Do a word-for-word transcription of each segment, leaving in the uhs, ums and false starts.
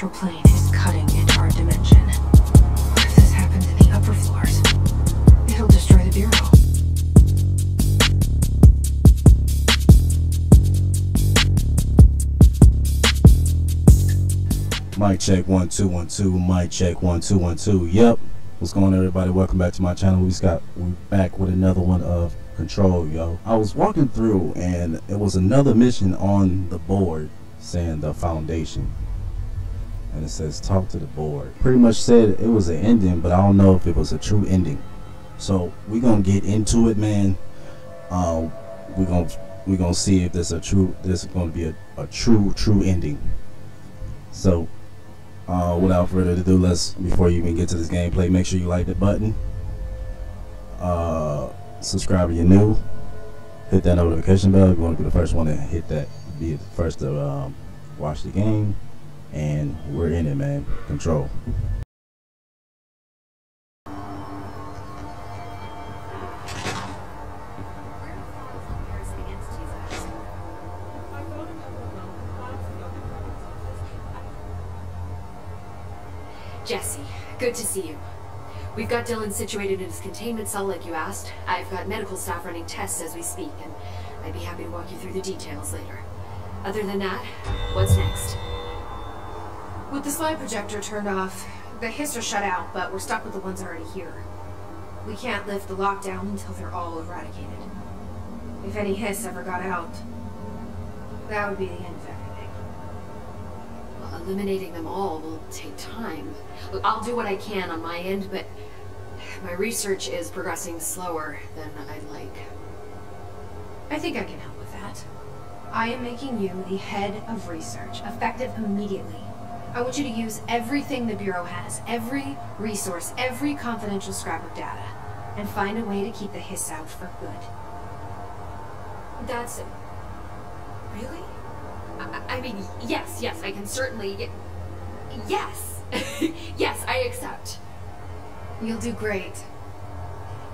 astral plane is cutting into our dimension. What if this happens in the upper floors? It'll destroy the Bureau. Mic check one two one two. Mic check one two one two. Yep. What's going on, everybody? Welcome back to my channel. We got we're back with another one of Control, yo. I was walking through, and it was another mission on the board saying the foundation, and it says talk to the board. Pretty much said it was an ending, but I don't know if it was a true ending. So we're gonna get into it, man. Um, we're gonna we're gonna see if there's a true this is gonna be a, a true true ending. So. Uh, without further ado, let's before you even get to this gameplay, make sure you like the button, uh, subscribe if you're new, hit that notification bell if you want to be the first one to hit that, be the first to um, watch the game, and we're in it, man. Control. Jesse, good to see you. We've got Dylan situated in his containment cell like you asked. I've got medical staff running tests as we speak, and I'd be happy to walk you through the details later. Other than that, what's next? With the slide projector turned off, the Hiss are shut out, but we're stuck with the ones already here. We can't lift the lockdown until they're all eradicated. If any Hiss ever got out, that would be the end of it. Eliminating them all will take time. Look, I'll do what I can on my end, but my research is progressing slower than I'd like. I think I can help with that. I am making you the head of research, effective immediately. I want you to use everything the Bureau has, every resource, every confidential scrap of data, and find a way to keep the Hiss out for good. That's... really? I mean, yes, yes, I can certainly... Yes! Yes, I accept. You'll do great.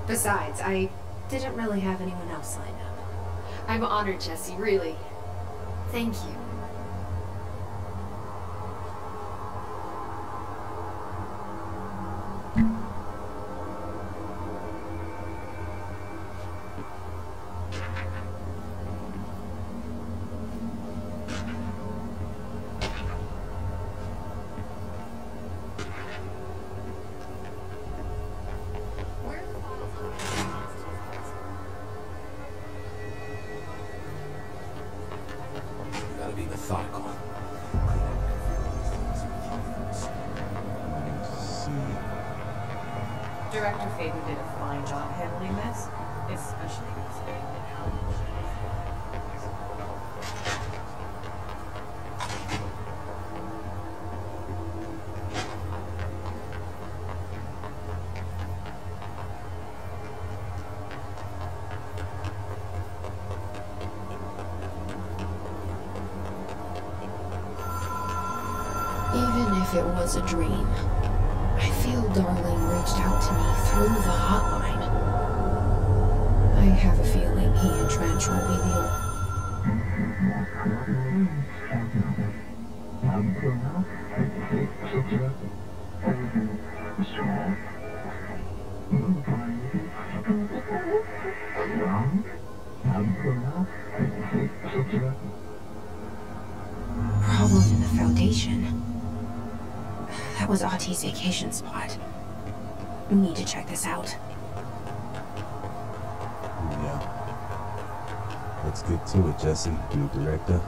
Besides, I didn't really have anyone else lined up. I'm honored, Jesse, really. Thank you. Director Faden did a fine job handling this, especially considering how much it is. Even if it was a dream, I feel Darling reached out to me through the hotline. I have a feeling he and Trench will be the problem in the foundation. That was Ahti's vacation spot. We need to check this out. Yeah. Let's get to it, Jesse, new director.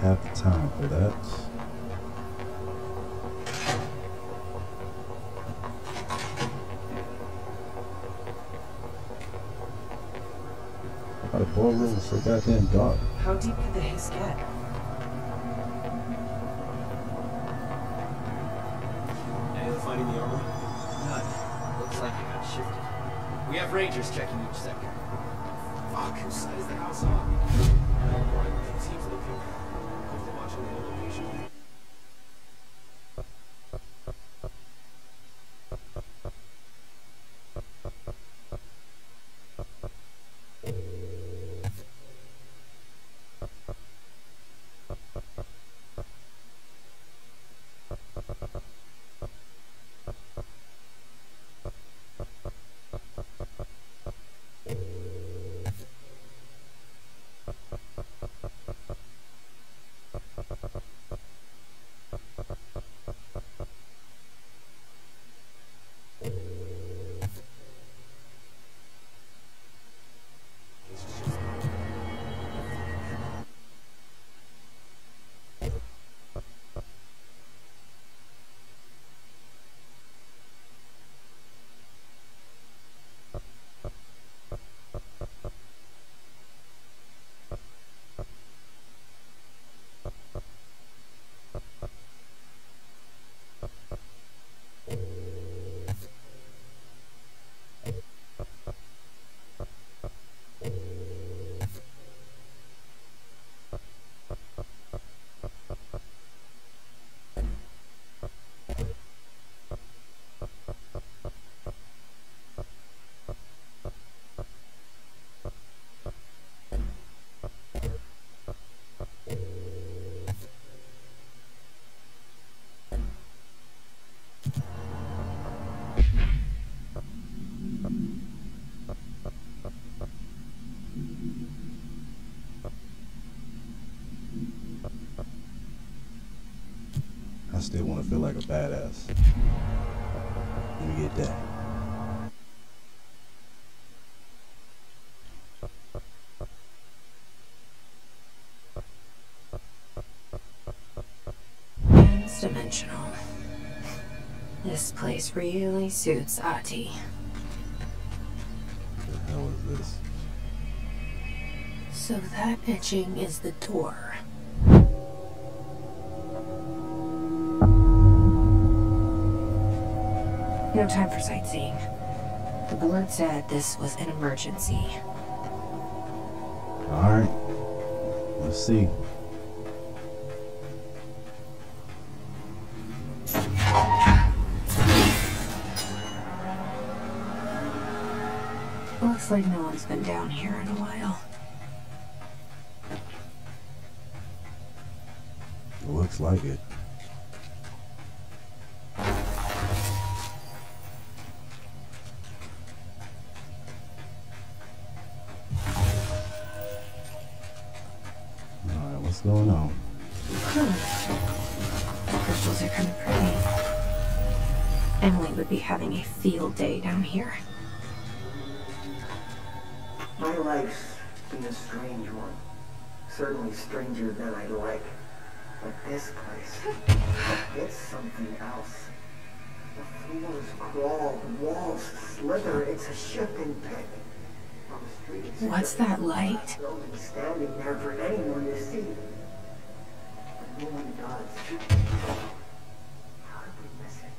Have the time for that. I gotta pull whole room is so goddamn dark. How deep did the hiss get? Any of the fighting the armor? None. Looks like it got shifted. We have rangers checking each sector. Fuck, whose side is the house on? It seems like people are watching the location. I still want to feel like a badass. Let me get that. Transdimensional. This place really suits Ahti. What the hell is this? So that etching is the door. No time for sightseeing. The board said this was an emergency. Alright. Let's see. Looks like no one's been down here in a while. Looks like it. Going on. Hmm. The crystals are kind of pretty. Emily would be having a field day down here. My life's been a strange one. Certainly stranger than I like. But this place, it's something else. The floors crawl, the walls slither, it's a shifting pit. What's that light? Standing there for anyone to see. But no one does. How did we miss it?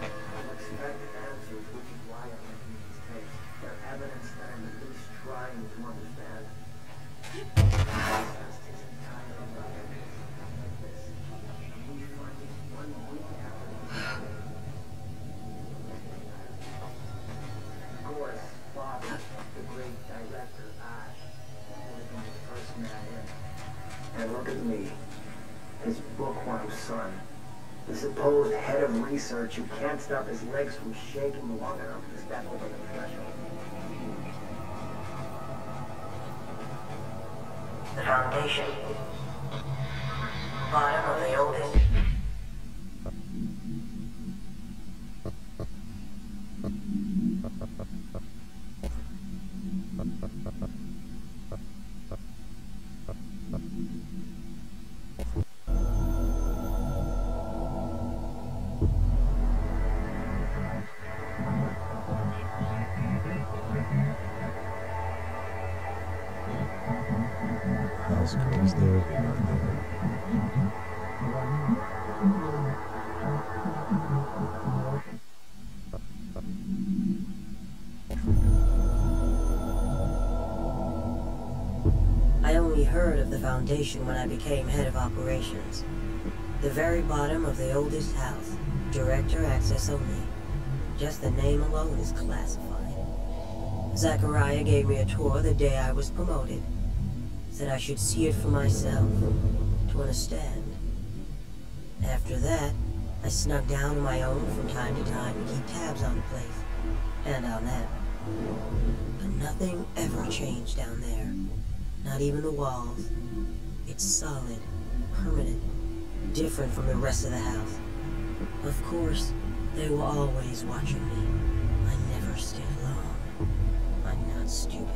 I expect answers, which is why I'm making these tapes. They're evidence that I'm at least trying to understand. Research, you can't stop his legs from shaking long enough to step over the threshold. The foundation. Bottom of the oldest. else goes there. Foundation when I became head of operations. The very bottom of the oldest house, director access only. Just the name alone is classified. Zachariah gave me a tour the day I was promoted. Said I should see it for myself, to understand. After that, I snuck down on my own from time to time to keep tabs on the place, and on that. But nothing ever changed down there. Not even the walls. It's solid, permanent, different from the rest of the house. Of course, they were always watching me. I never stayed long. I'm not stupid.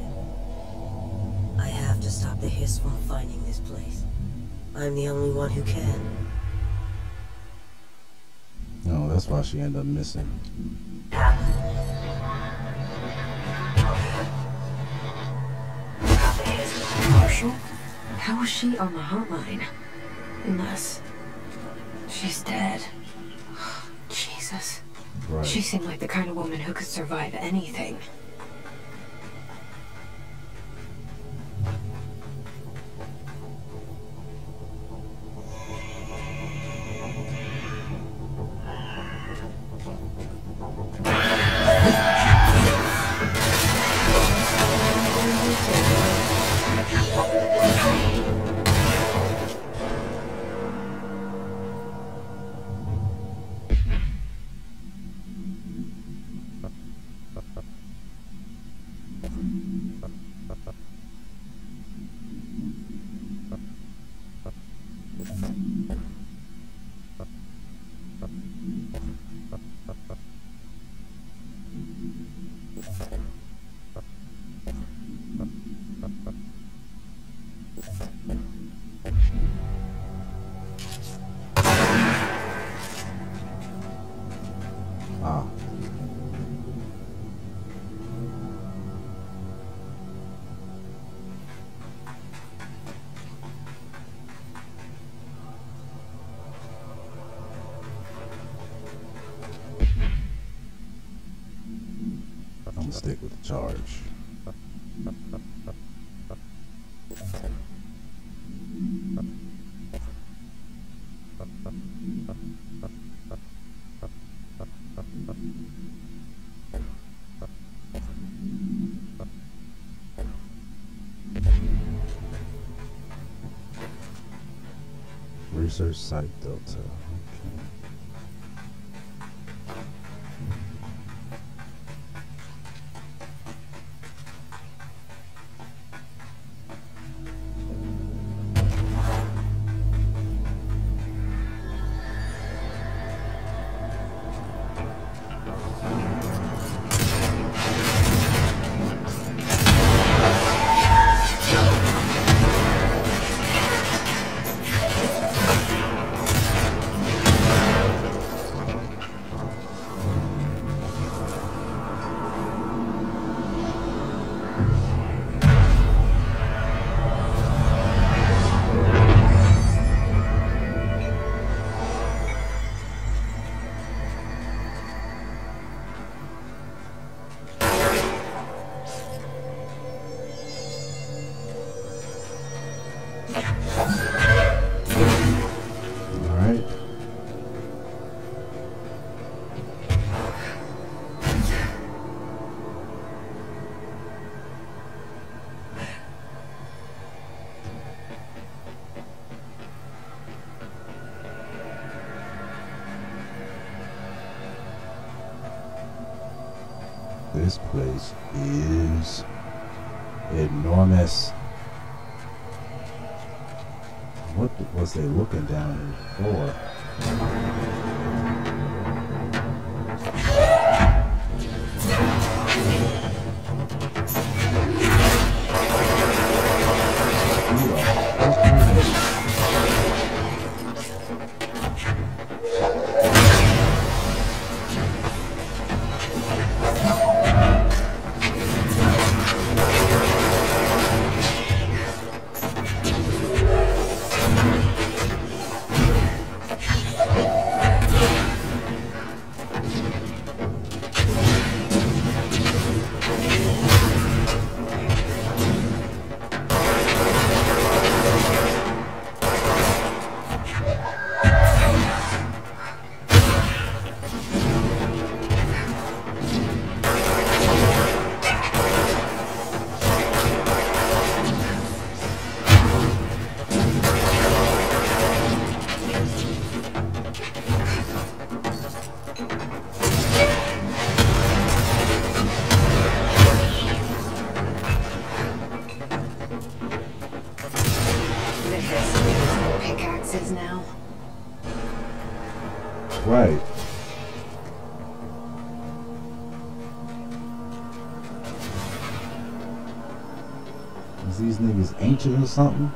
I have to stop the Hiss from finding this place. I'm the only one who can. No, that's why she ended up missing. Marshall? How is she on the hotline? Unless... she's dead. Jesus. Right. She seemed like the kind of woman who could survive anything. Stick with the charge. Research Site Delta. This place is enormous. What was they looking down for? Is these niggas ancient or something?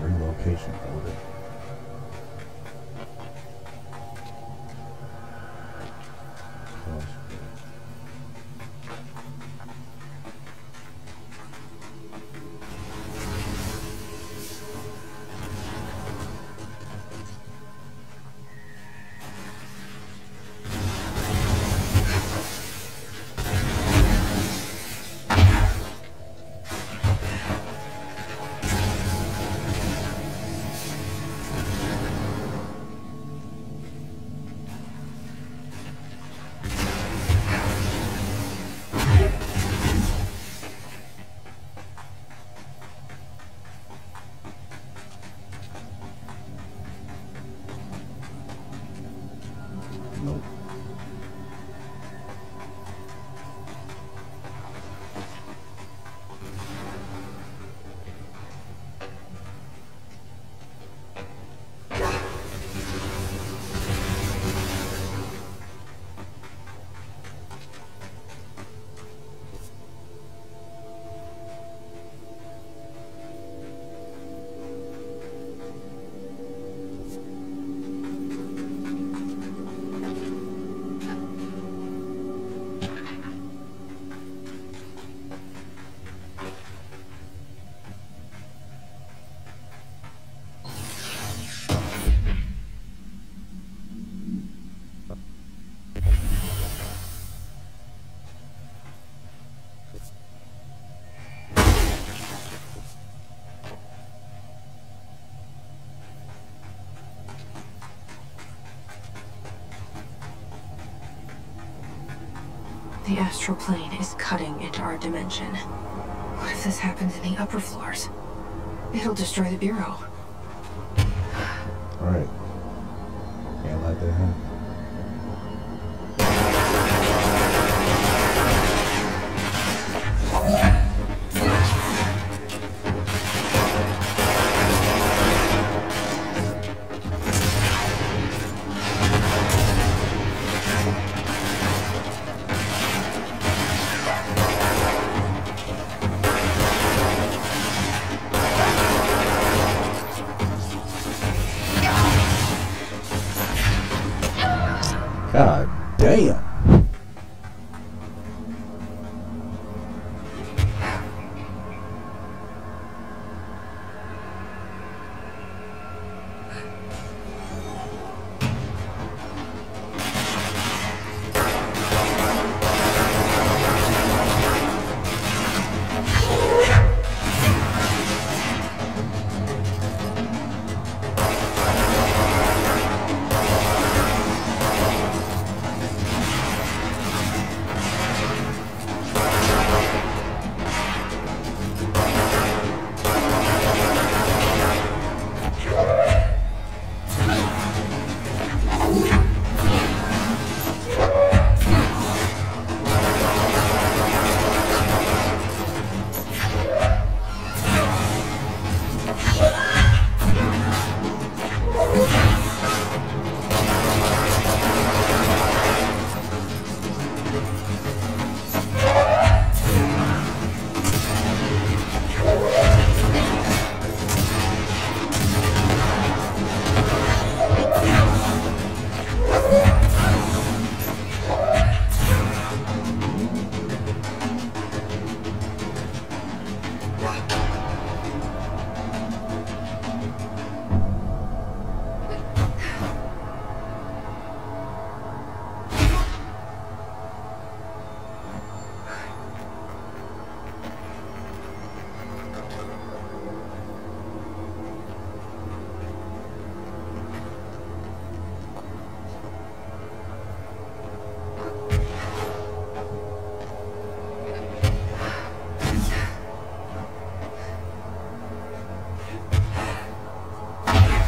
Relocation folder. The astral plane is cutting into our dimension. What if this happens in the upper floors? It'll destroy the Bureau. All right. Can't let that happen.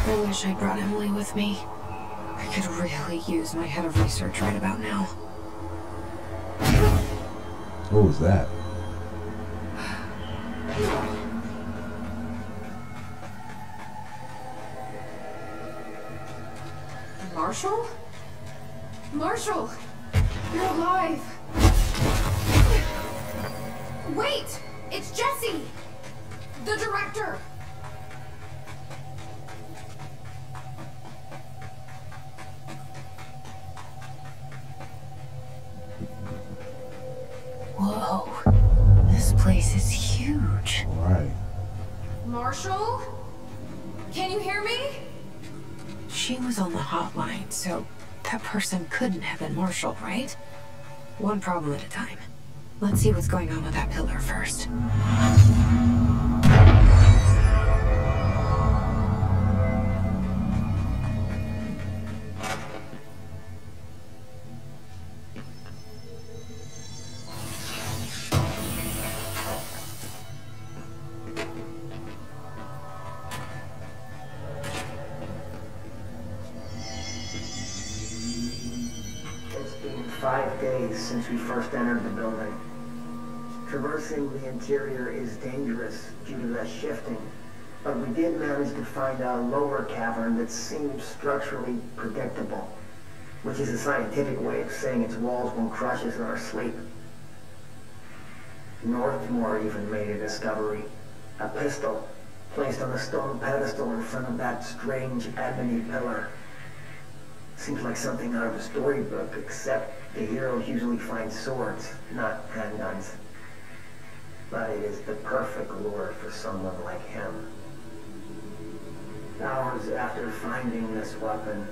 I wish I brought Emily with me. I could really use my head of research right about now. What was that? Marshall? Marshall! You're alive! Wait! It's Jesse! The director! Whoa. This place is huge. Right. Marshall? Can you hear me? She was on the hotline, so that person couldn't have been Marshall, right? One problem at a time. Let's see what's going on with that pillar first. Since we first entered the building. Traversing the interior is dangerous due to the shifting, but we did manage to find a lower cavern that seemed structurally predictable, which is a scientific way of saying its walls won't crush us in our sleep. Northmore even made a discovery. A pistol placed on a stone pedestal in front of that strange ebony pillar. Seems like something out of a storybook, except the heroes usually find swords, not handguns. But it is the perfect lure for someone like him. Hours after finding this weapon,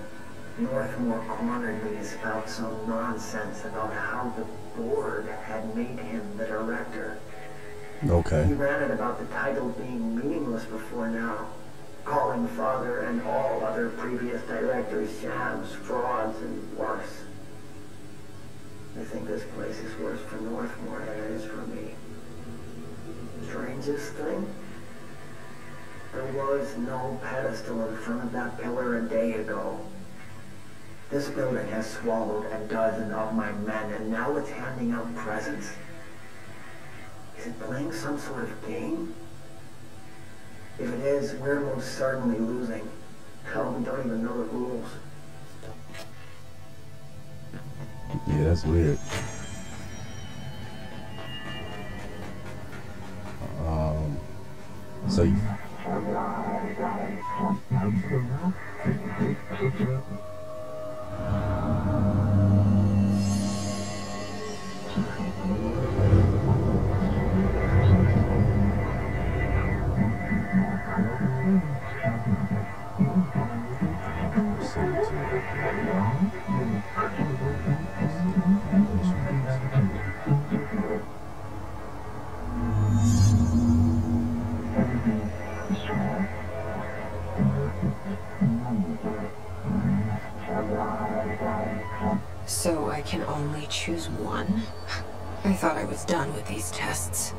Northmore cornered me to spout some nonsense about how the board had made him the director. Okay. He ranted about the title being meaningless before now, calling father and all other previous directors shams, frauds, and worse. I think this place is worse for Northmore than it is for me. Strangest thing? There was no pedestal in front of that pillar a day ago. This building has swallowed a dozen of my men, and now it's handing out presents? Is it playing some sort of game? If it is, we're most certainly losing. Hell, we don't even know the rules. Yeah, that's weird. Um, so you... So I can only choose one? I thought I was done with these tests.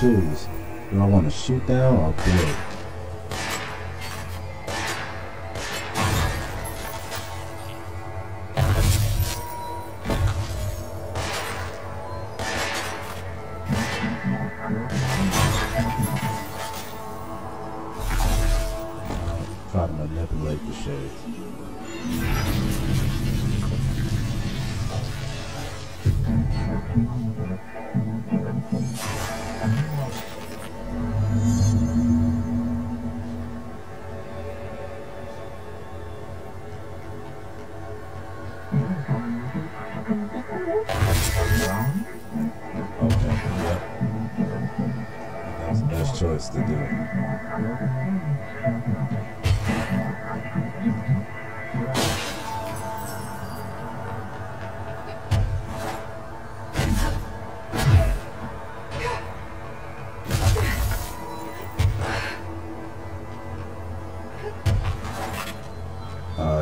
Choose. Do I want to shoot down or kill? Try to manipulate the shades. Choice to do. It.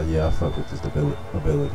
uh, yeah, I fuck with this abil ability.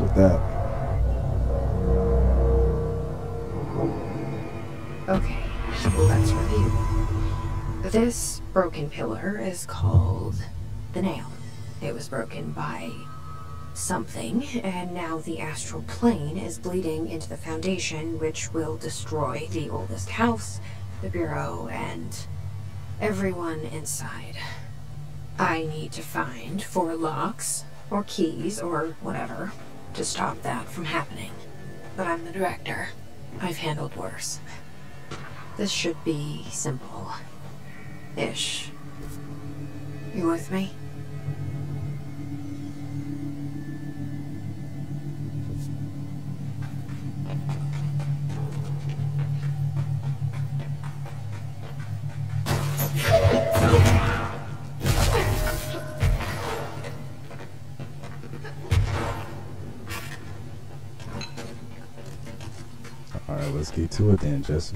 With that. Okay, let's review. This broken pillar is called the nail. It was broken by something, and now the astral plane is bleeding into the foundation, which will destroy the oldest house, the Bureau, and everyone inside. I need to find four locks, or keys, or whatever, to stop that from happening. But I'm the director. I've handled worse. This should be simple. Ish. You with me? Let's get to it then, Jesse.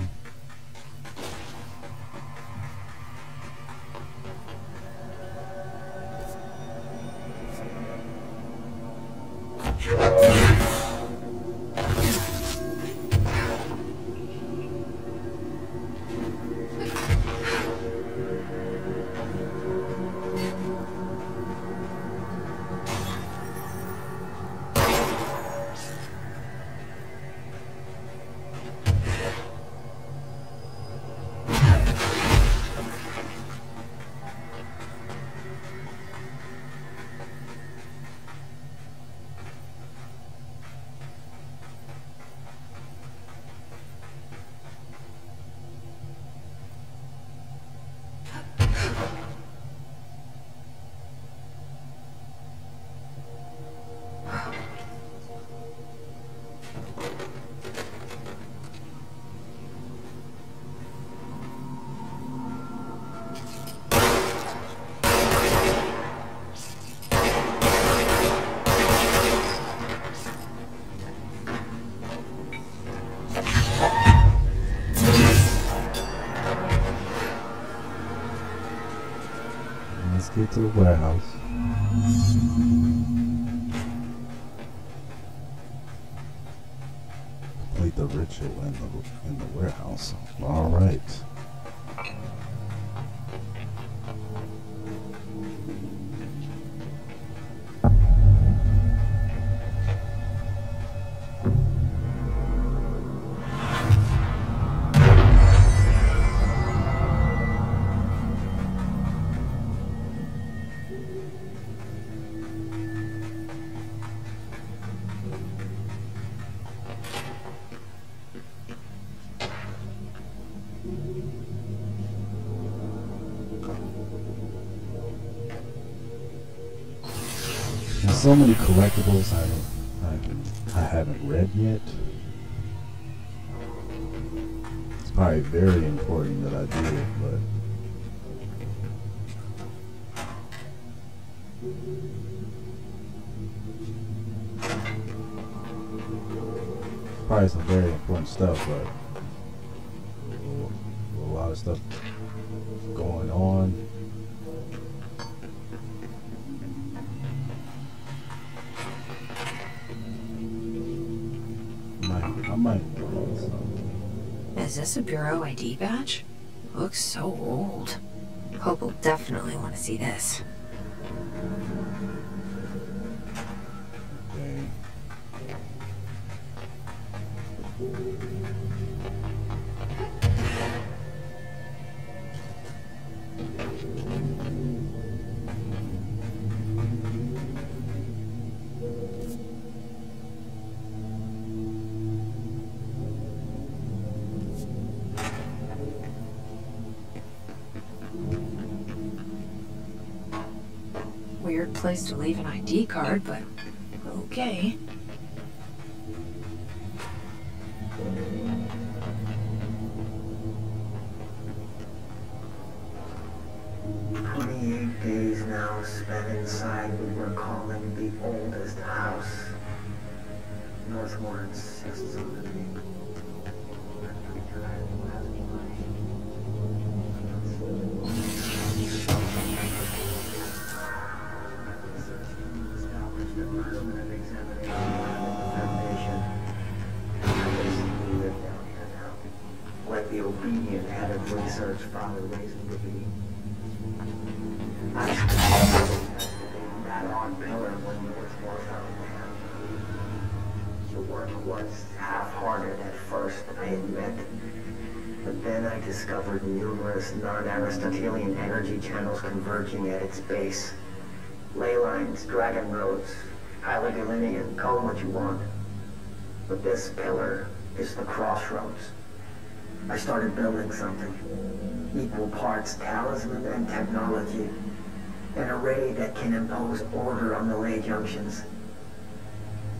Get to the warehouse. Complete the ritual in the in the warehouse. All right. so many collectibles I, I, I haven't read yet. It's probably very important that I do it, but... probably some very important stuff, but a lot of stuff going on. Might, I might. Is this a Bureau I D badge? Looks so old. Hope will definitely want to see this. Weird place to leave an I D card, but okay. twenty-eight days now spent inside what we're calling the oldest house. Northmore insists on the name. Search father raising the bee. I that on pillar when Northmore found the The work was half-hearted at first, I admit. But then I discovered numerous non-Aristotelian energy channels converging at its base. Ley lines, dragon roads, Hylogalinean, call what you want. But this pillar is the crossroads. I started building something, equal parts talisman and technology, an array that can impose order on the ley junctions.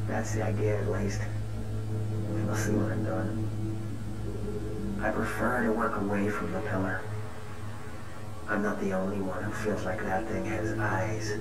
That's the idea, at least. We'll see what I'm done. I prefer to work away from the pillar. I'm not the only one who feels like that thing has eyes.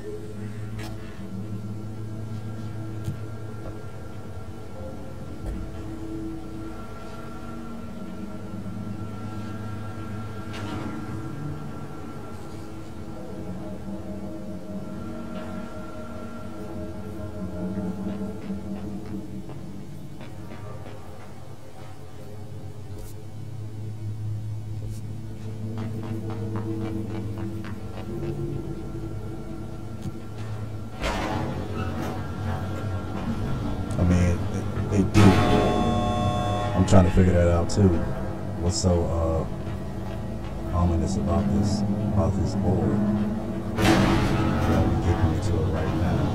Trying to figure that out too. What's so uh, ominous about this about this board? I'm getting into it right now.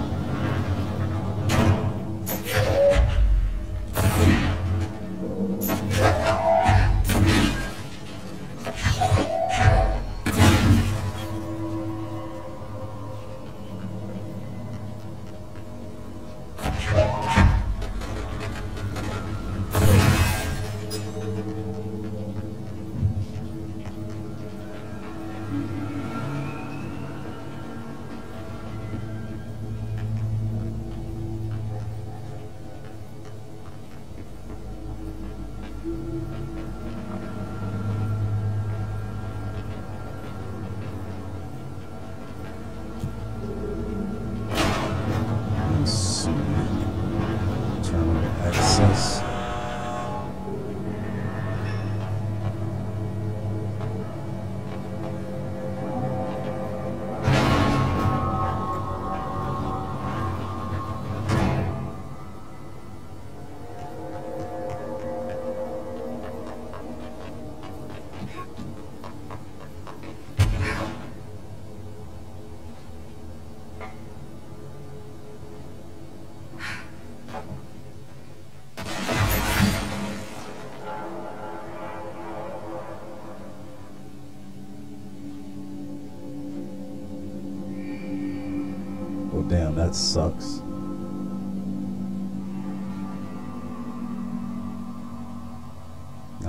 Damn, that sucks.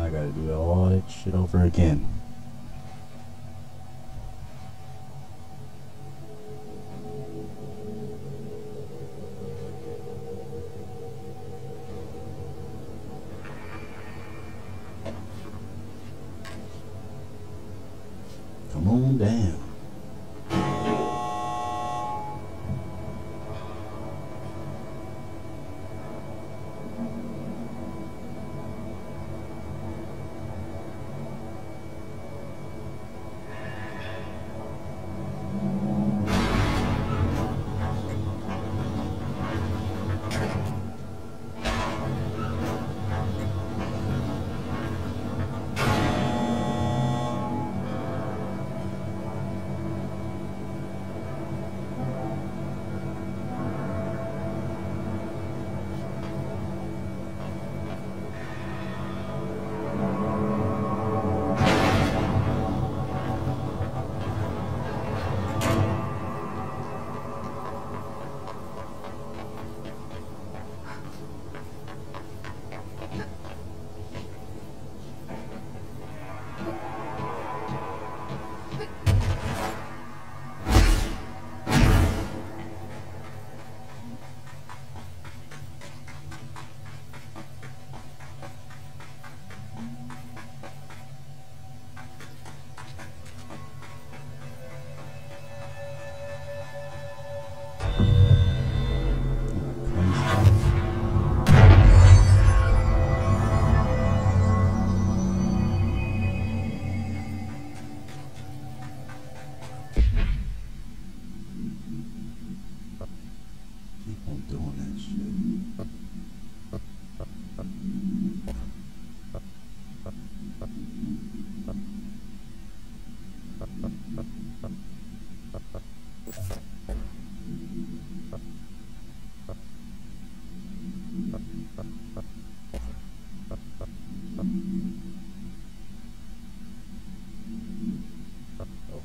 I gotta do all that shit over again.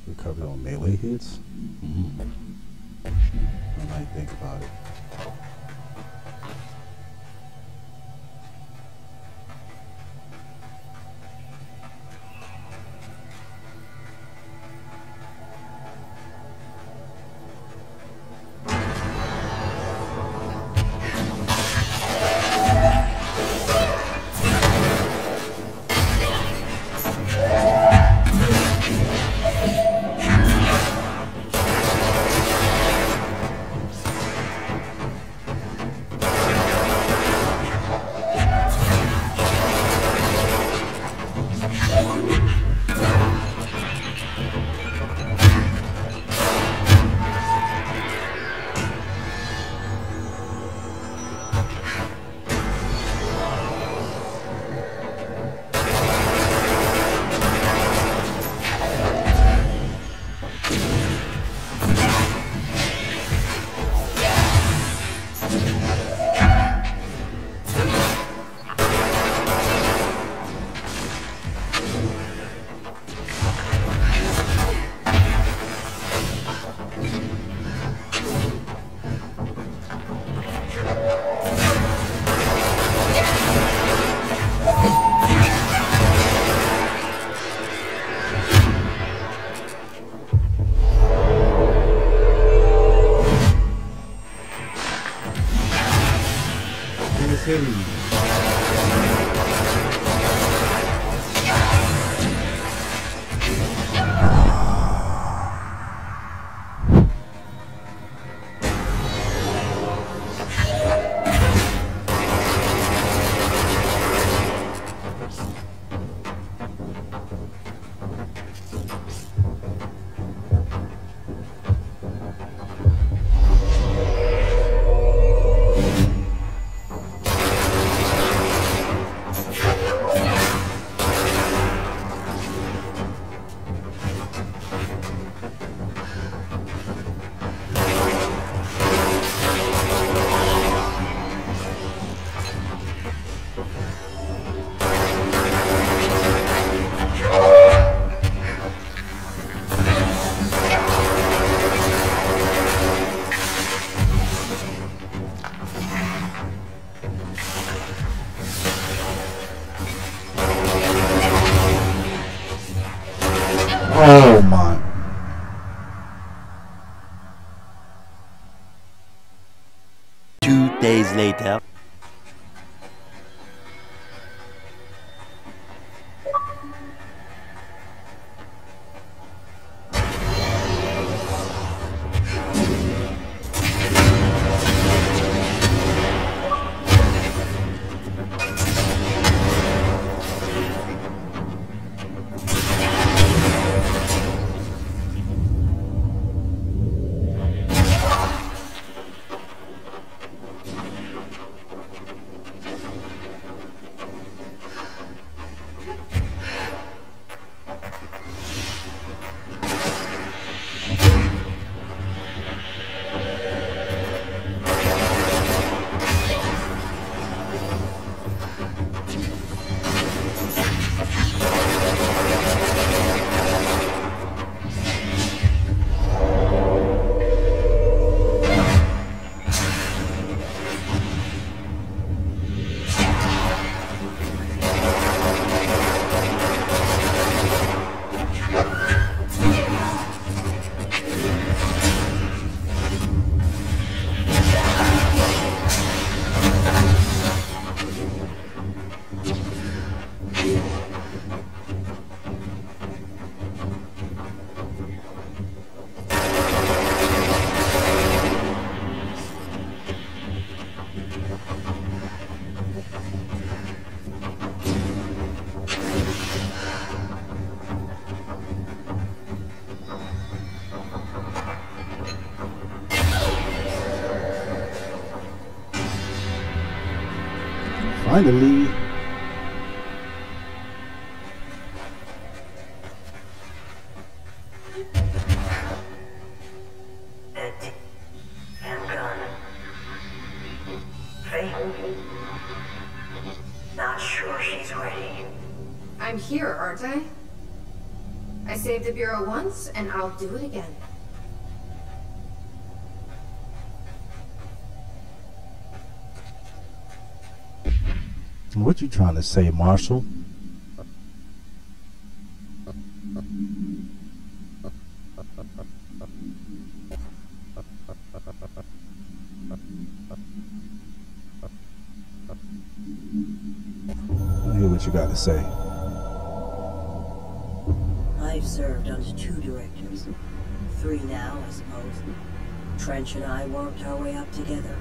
Recovered on melee hits? Mm-hmm. I might think about it. Oh my. Two days later. Finally. Not sure she's ready. I'm here, aren't I? I saved the Bureau once, and I'll do it again. What you trying to say, Marshall? I hear what you got to say. I've served under two directors. Three now, I suppose. Trench and I worked our way up together.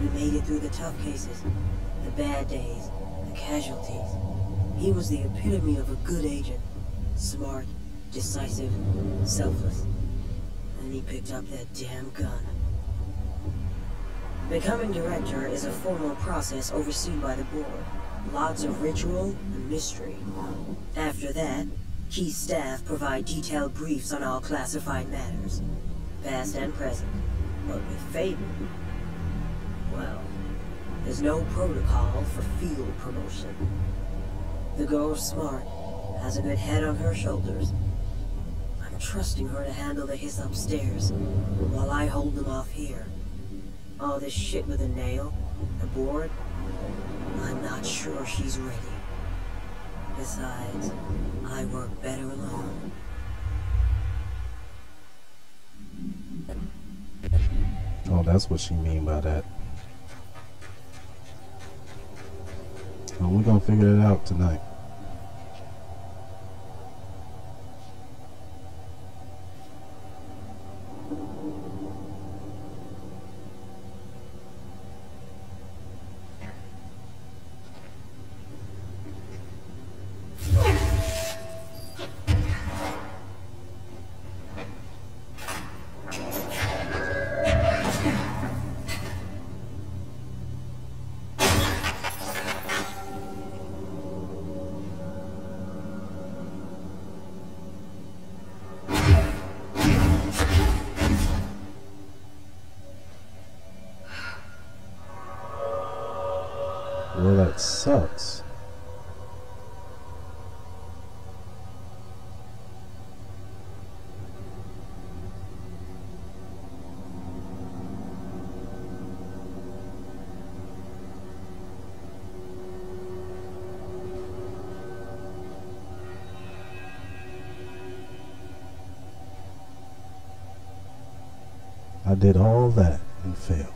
We made it through the tough cases. The bad days, the casualties. He was the epitome of a good agent. Smart, decisive, selfless. And he picked up that damn gun. Becoming director is a formal process overseen by the board. Lots of ritual and mystery. After that, key staff provide detailed briefs on all classified matters. Past and present. But with Faden, well... there's no protocol for field promotion. The girl's smart, has a good head on her shoulders. I'm trusting her to handle the Hiss upstairs, while I hold them off here. All this shit with the nail, the board, I'm not sure she's ready. Besides, I work better alone. Oh, that's what she mean by that. So we're gonna figure it out tonight. Well, that sucks. I did all that and failed.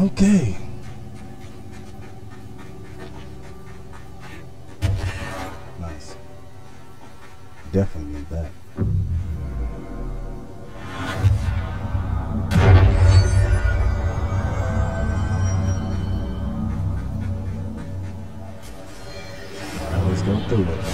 Okay. Nice. Definitely need that. Alright, let's go through it.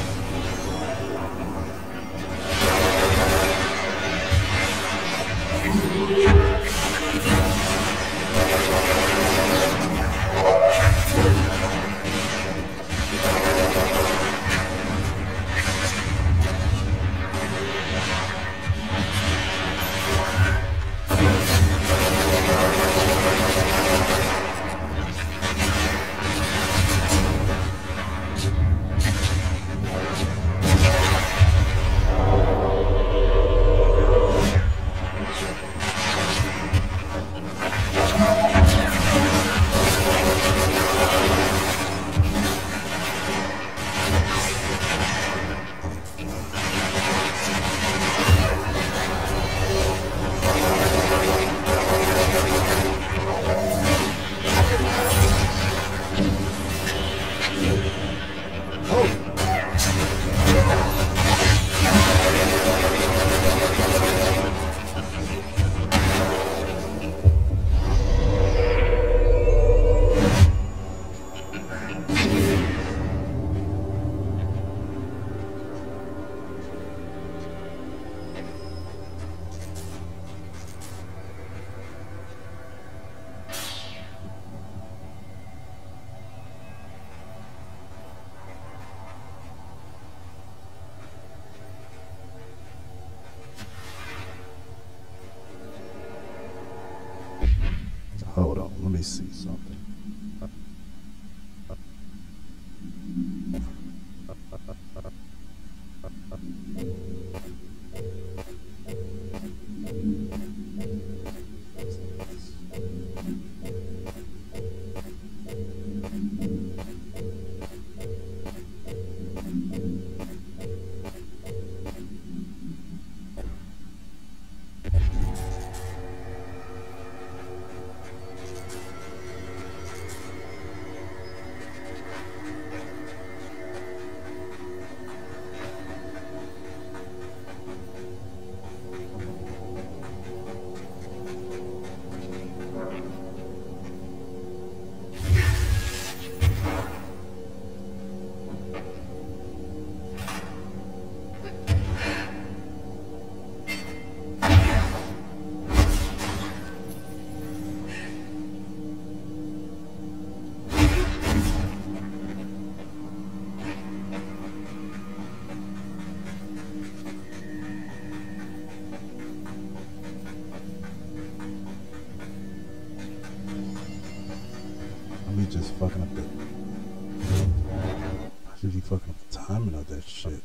See something. Fucking up the I should be fucking up the timing of that shit.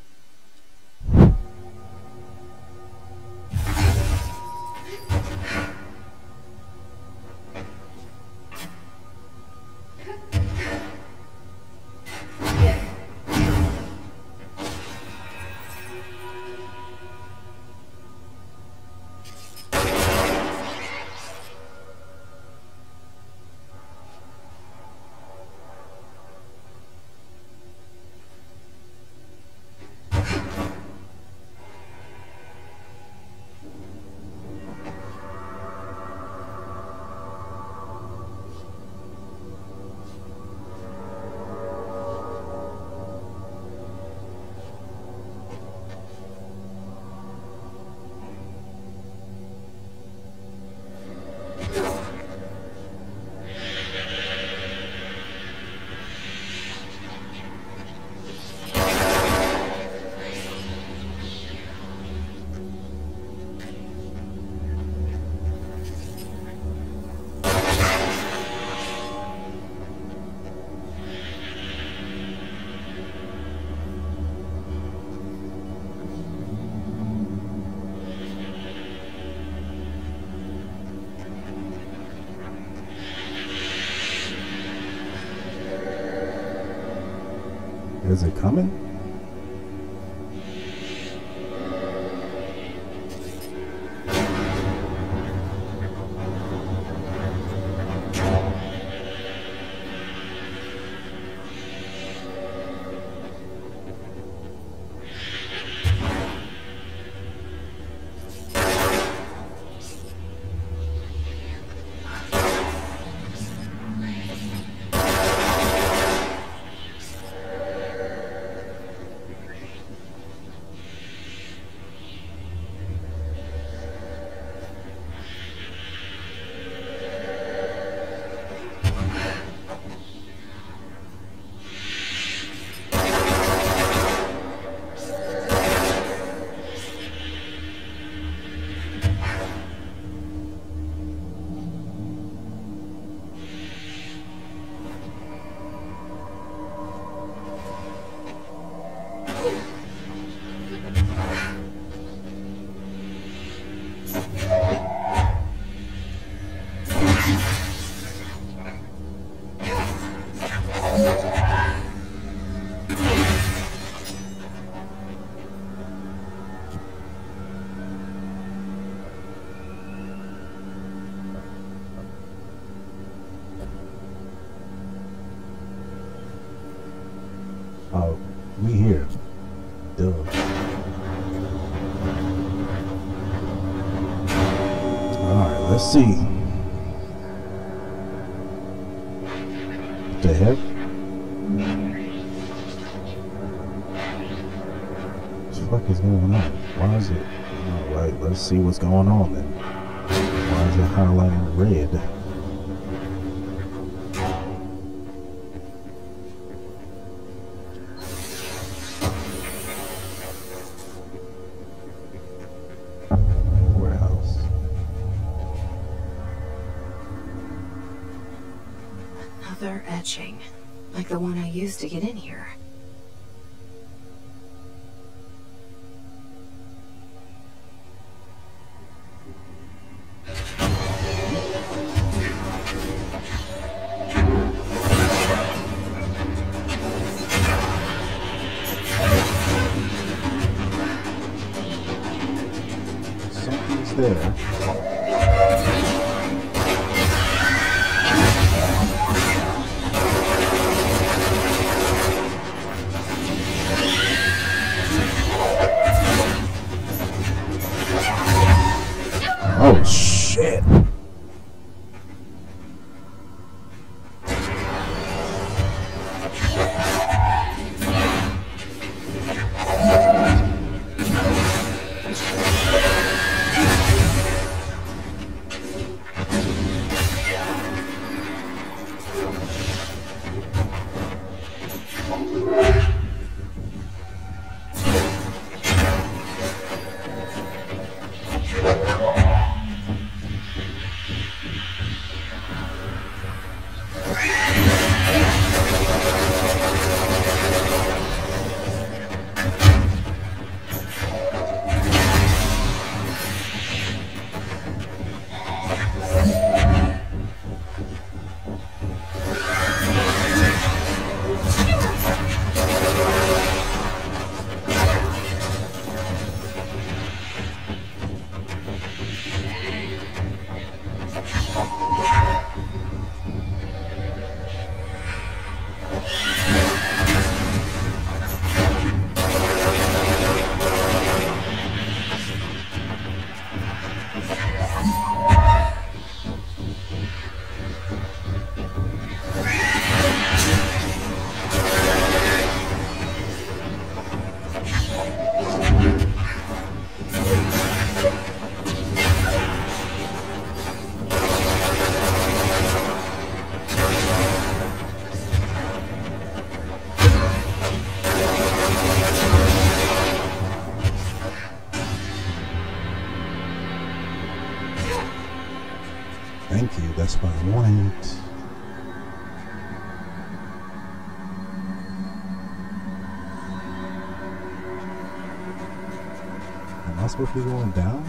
Is it coming? See what the heck? What the fuck is going on? Why is it? Alright, let's see what's going on then. Why is it highlighting red? To get in here. Something's there. If we're going down.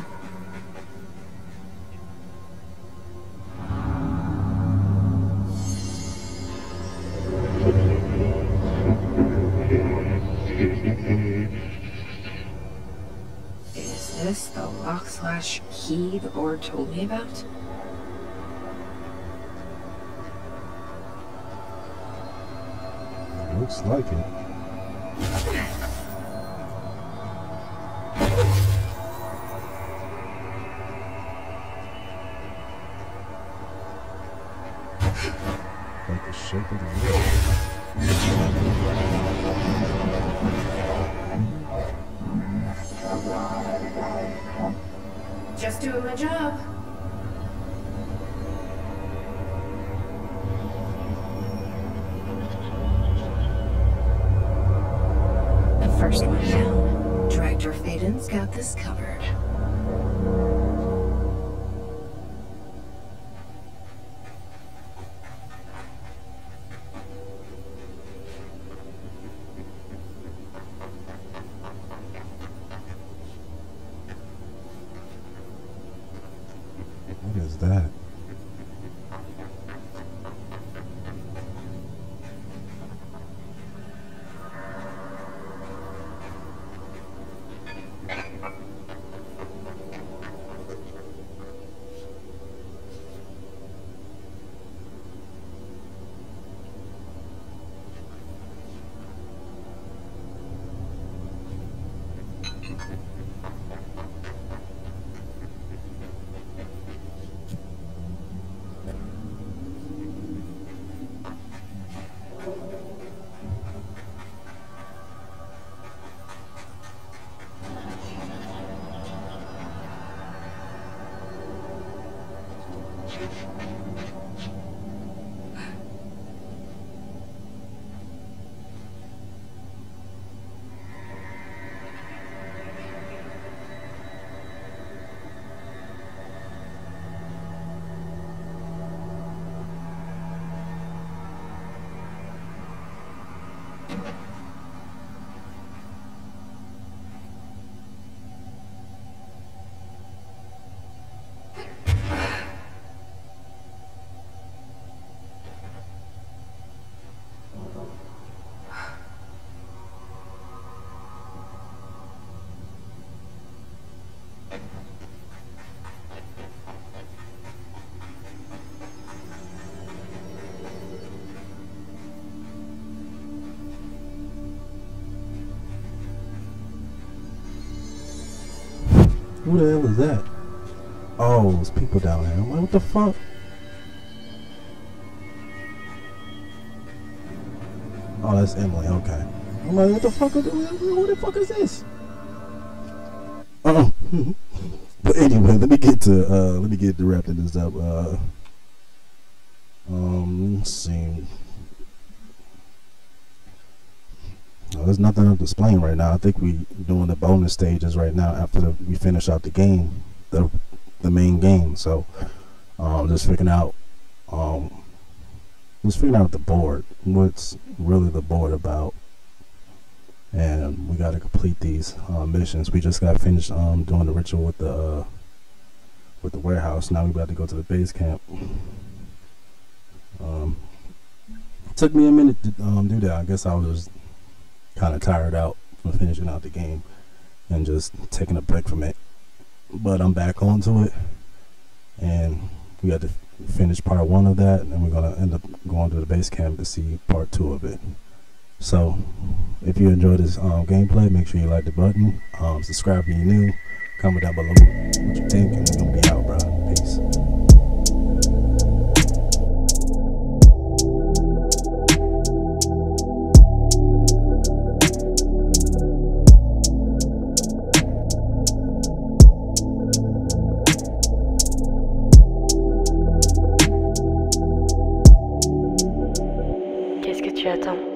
slash he the board told me about? Looks like it. Like the shape of the world. Just doing my job. First one down. Director Faden's got this covered. What is that? Who the hell is that? Oh, there's people down there. I'm like, what the fuck? Oh, that's Emily. Okay. I'm like, what the fuck? Who the fuck is this? Oh. But anyway, let me get to uh, let me get to wrapping this up. Uh, um, let's see. No, there's nothing I'm displaying right now. I think we're doing the bonus stages right now after the, we finish out the game, the the main game. So um, just figuring out, um, just figuring out the board. What's really the board about? And we got to complete these uh, missions. We just got finished um, doing the ritual with the uh, with the warehouse. Now we about to go to the base camp. Um, it took me a minute to um, do that. I guess I was just kind of tired out from finishing out the game and just taking a break from it, but I'm back onto it, and we got to finish part one of that, and we're gonna end up going to the base camp to see part two of it. So if you enjoyed this um, gameplay, make sure you like the button, um, subscribe if you're new, comment down below what you think, and we're gonna be out, bro. Peace. Attends.